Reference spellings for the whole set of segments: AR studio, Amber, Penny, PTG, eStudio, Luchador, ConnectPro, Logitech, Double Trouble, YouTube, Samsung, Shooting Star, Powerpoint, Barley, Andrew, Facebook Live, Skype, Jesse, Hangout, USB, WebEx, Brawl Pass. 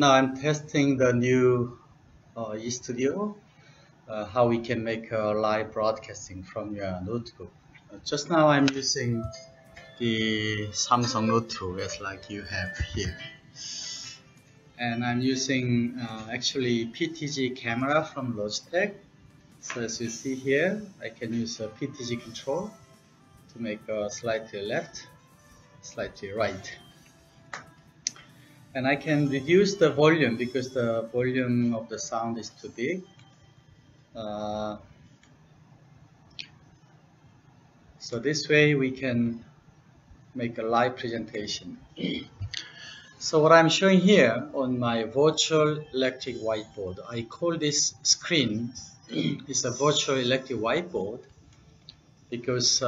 Now I'm testing the new eStudio, how we can make live broadcasting from your notebook. Just now I'm using the Samsung notebook as like you have here. And I'm using actually PTG camera from Logitech. So as you see here, I can use a PTG control to make a slightly left, slightly right. And I can reduce the volume because the volume of the sound is too big. So this way we can make a live presentation. So what I'm showing here on my virtual electric whiteboard, I call this screen is a virtual electric whiteboard because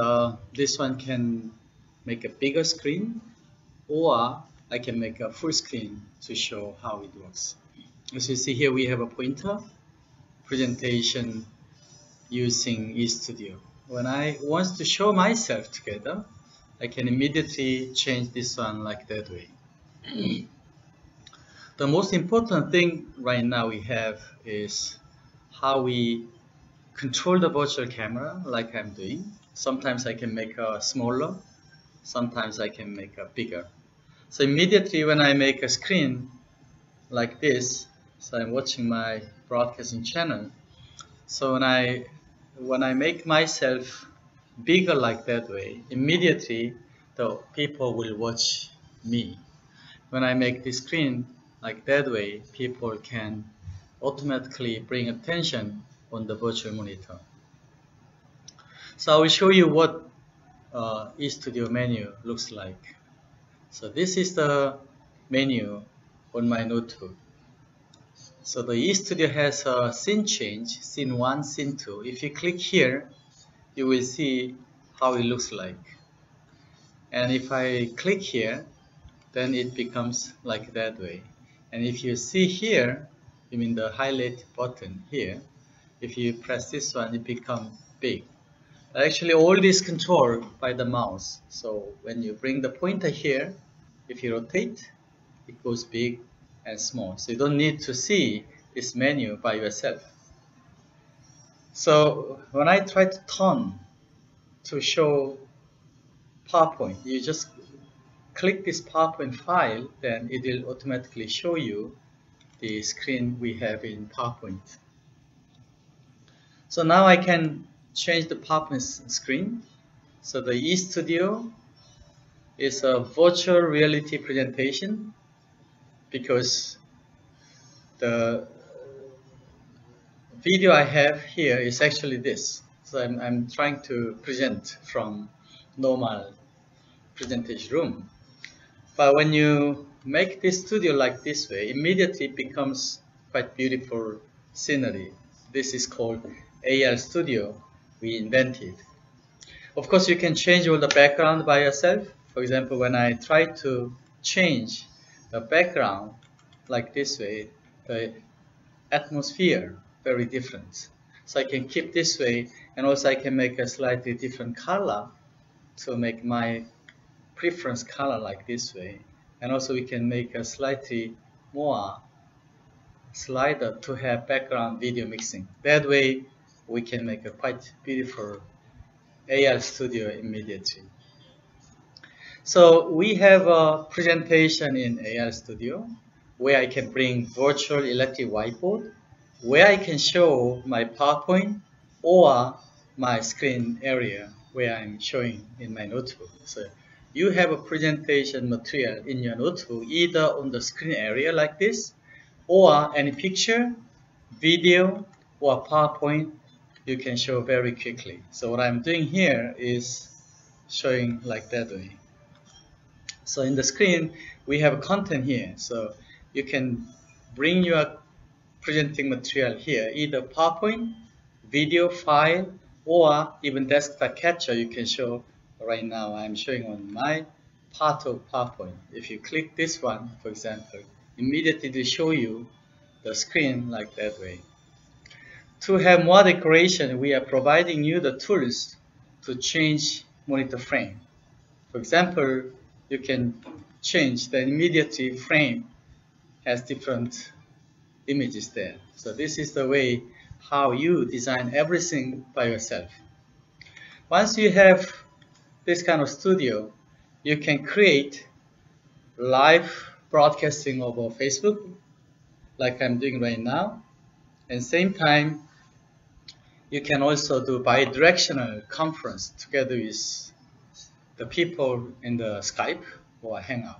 this one can make a bigger screen, or I can make a full screen to show how it works. As you see here, we have a pointer presentation using eStudio. When I want to show myself together, I can immediately change this one like that way. The most important thing right now we have is how we control the virtual camera like I'm doing. Sometimes I can make a smaller, sometimes I can make a bigger. So immediately when I make a screen like this, so I'm watching my broadcasting channel. So when I make myself bigger like that way, immediately the people will watch me. When I make the screen like that way, people can automatically bring attention on the virtual monitor. So I will show you what eStudio menu looks like. So this is the menu on my notebook. So the eStudio has a scene change, scene 1, scene 2. If you click here, you will see how it looks like. And if I click here, then it becomes like that way. And if you see here, you mean the highlight button here, if you press this one, it becomes big. Actually, all this controlled by the mouse. So when you bring the pointer here, if you rotate, it goes big and small. So you don't need to see this menu by yourself. So when I try to turn to show PowerPoint, you just click this PowerPoint file, then it will automatically show you the screen we have in PowerPoint. So now I can change the PowerPoint screen. So the eStudio is a virtual reality presentation because the video I have here is actually this. So I'm trying to present from normal presentation room. But when you make this studio like this way, immediately it becomes quite beautiful scenery. This is called AR studio we invented. Of course, you can change all the background by yourself. For example, when I try to change the background like this way, the atmosphere very different. So I can keep this way, and also I can make a slightly different color to make my preference color like this way. And also we can make a slightly more slider to have background video mixing. That way we can make a quite beautiful AR studio immediately. So we have a presentation in AR studio where I can bring virtual electric whiteboard, where I can show my PowerPoint or my screen area where I'm showing in my notebook. So you have a presentation material in your notebook, either on the screen area like this, or any picture, video, or PowerPoint you can show very quickly. So what I'm doing here is showing like that way. So in the screen, we have content here. So you can bring your presenting material here, either PowerPoint, video file, or even desktop capture you can show. Right now I'm showing on my part of PowerPoint. If you click this one, for example, immediately it will show you the screen like that way. To have more decoration, we are providing you the tools to change monitor frame. For example, you can change the immediate frame has different images there. So this is the way how you design everything by yourself. Once you have this kind of studio, you can create live broadcasting over Facebook, like I'm doing right now. And same time, you can also do bi-directional conference together with the people in the Skype or Hangout.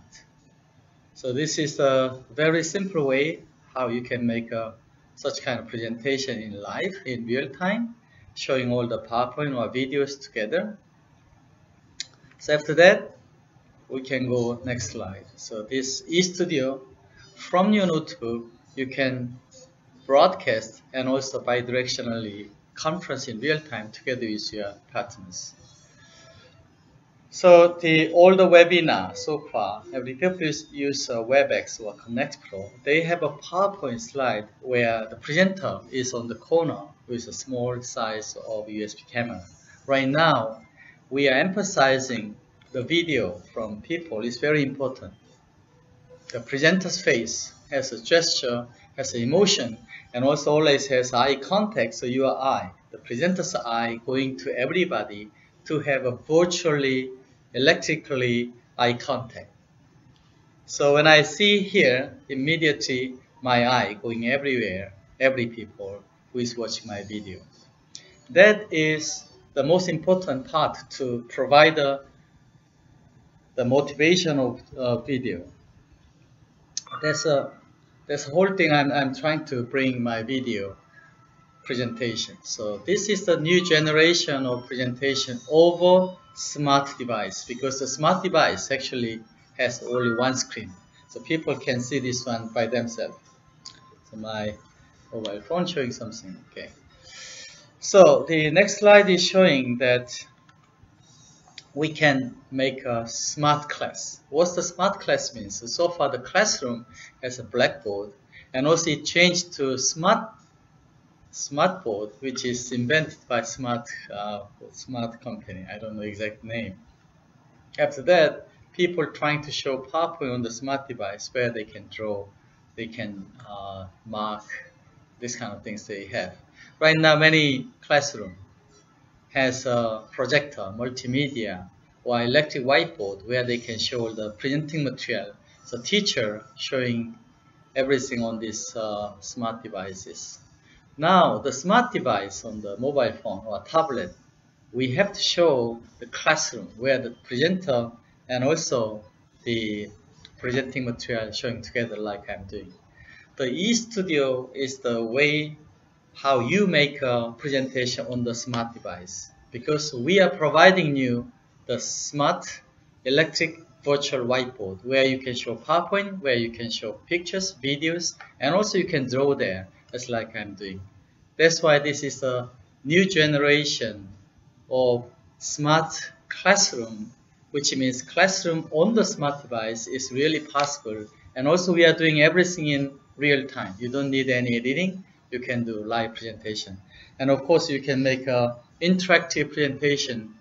So this is a very simple way how you can make such kind of presentation in live, in real time, showing all the PowerPoint or videos together. So after that, we can go next slide. So this eStudio, from your notebook, you can broadcast and also bi-directionally conference in real time together with your partners. So all the webinar so far, every people use WebEx or ConnectPro. They have a PowerPoint slide where the presenter is on the corner with a small size of USB camera. Right now, we are emphasizing the video from people is very important. The presenter's face has a gesture, has an emotion, and also always has eye contact, so your eye, the presenter's eye, going to everybody to have a virtually, electrically eye contact. So when I see here, immediately my eye going everywhere, every people who is watching my video. That is the most important part to provide the motivation of video. That's the whole thing I'm trying to bring my video presentation. So this is the new generation of presentation over smart device, because the smart device actually has only one screen. So people can see this one by themselves. So my mobile phone showing something, okay. So the next slide is showing that we can make a smart class. What's the smart class means? So far the classroom has a blackboard, and also it changed to smart board, which is invented by smart company. I don't know exact name. After that, people trying to show PowerPoint on the smart device where they can draw, they can mark, this kind of things they have. Right now, many classroom has a projector, multimedia, or electric whiteboard where they can show the presenting material. So teacher showing everything on these smart devices. Now the smart device on the mobile phone or tablet, we have to show the classroom where the presenter and also the presenting material showing together like I'm doing. The eStudio is the way how you make a presentation on the smart device, because we are providing you the smart electric virtual whiteboard where you can show PowerPoint, where you can show pictures, videos, and also you can draw there, just like I'm doing. That's why this is a new generation of smart classroom, which means classroom on the smart device is really possible, and also we are doing everything in real time. You don't need any editing. You can do live presentation, and of course you can make an interactive presentation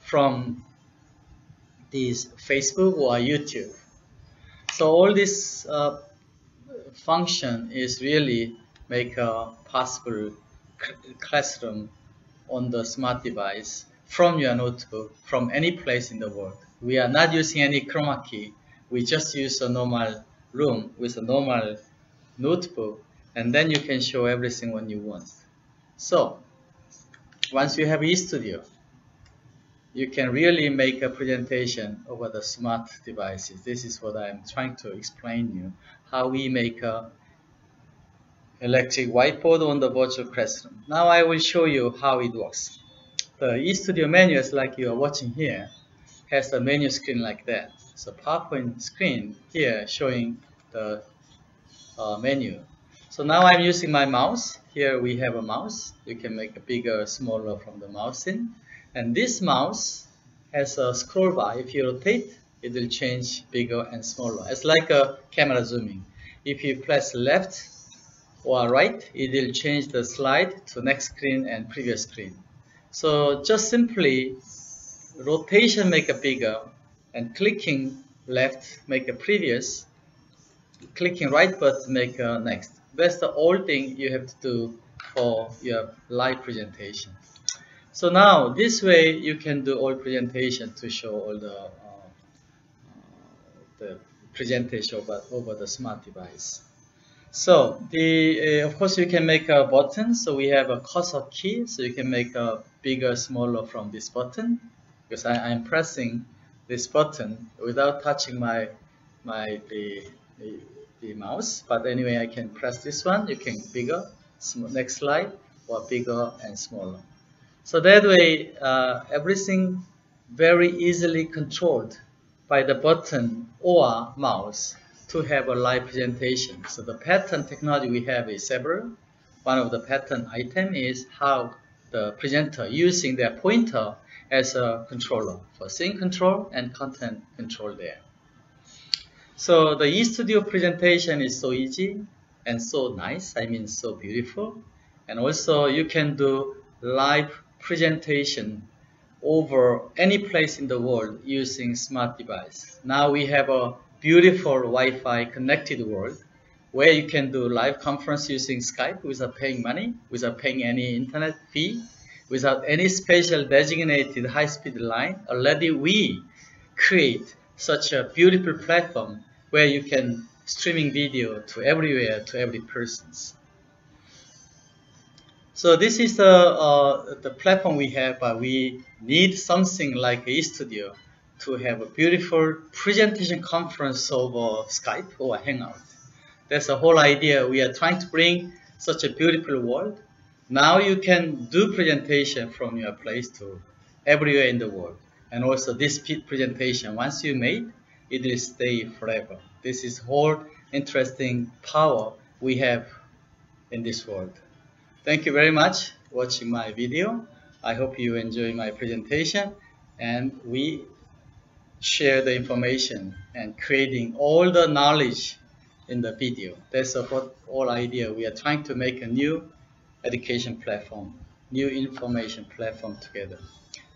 from these Facebook or YouTube. So all this function is really make a possible classroom on the smart device from your notebook, from any place in the world. We are not using any chroma key. We just use a normal room with a normal notebook, and then you can show everything when you want. So once you have eStudio, you can really make a presentation over the smart devices. This is what I'm trying to explain you, how we make a electric whiteboard on the virtual classroom. Now I will show you how it works. The eStudio menu, is like you are watching here, has a menu screen like that. So PowerPoint screen here showing the menu. So now I'm using my mouse. Here we have a mouse. You can make a bigger or smaller from the mouse in. And this mouse has a scroll bar. If you rotate, it will change bigger and smaller. It's like a camera zooming. If you press left or right, it will change the slide to next screen and previous screen. So just simply rotation make a bigger and clicking left make a previous, clicking right button make next. That's the old thing you have to do for your live presentation. So now this way you can do all presentation to show all the presentation over the smart device. So the of course you can make a button. So we have a cursor key, so you can make a bigger, smaller from this button, because I'm pressing this button without touching the mouse. But anyway, I can press this one. You can bigger, next slide, or bigger and smaller. So that way, everything very easily controlled by the button or mouse to have a live presentation. So the pattern technology we have is several. One of the pattern item is how the presenter using their pointer as a controller for scene control and content control there. So the eStudio presentation is so easy and so nice, I mean so beautiful. And also you can do live presentation over any place in the world using smart device. Now we have a beautiful Wi-Fi connected world where you can do live conference using Skype without paying money, without paying any internet fee, without any special designated high-speed line. Already we create such a beautiful platform where you can streaming video to everywhere, to every persons. So this is the platform we have, but we need something like eStudio to have a beautiful presentation conference over Skype or Hangout. That's the whole idea. We are trying to bring such a beautiful world. Now you can do presentation from your place to everywhere in the world. And also this presentation, once you made, it will stay forever. This is whole interesting power we have in this world. Thank you very much for watching my video. I hope you enjoy my presentation, and we share the information and creating all the knowledge in the video. That's the whole idea. We are trying to make a new education platform, new information platform together.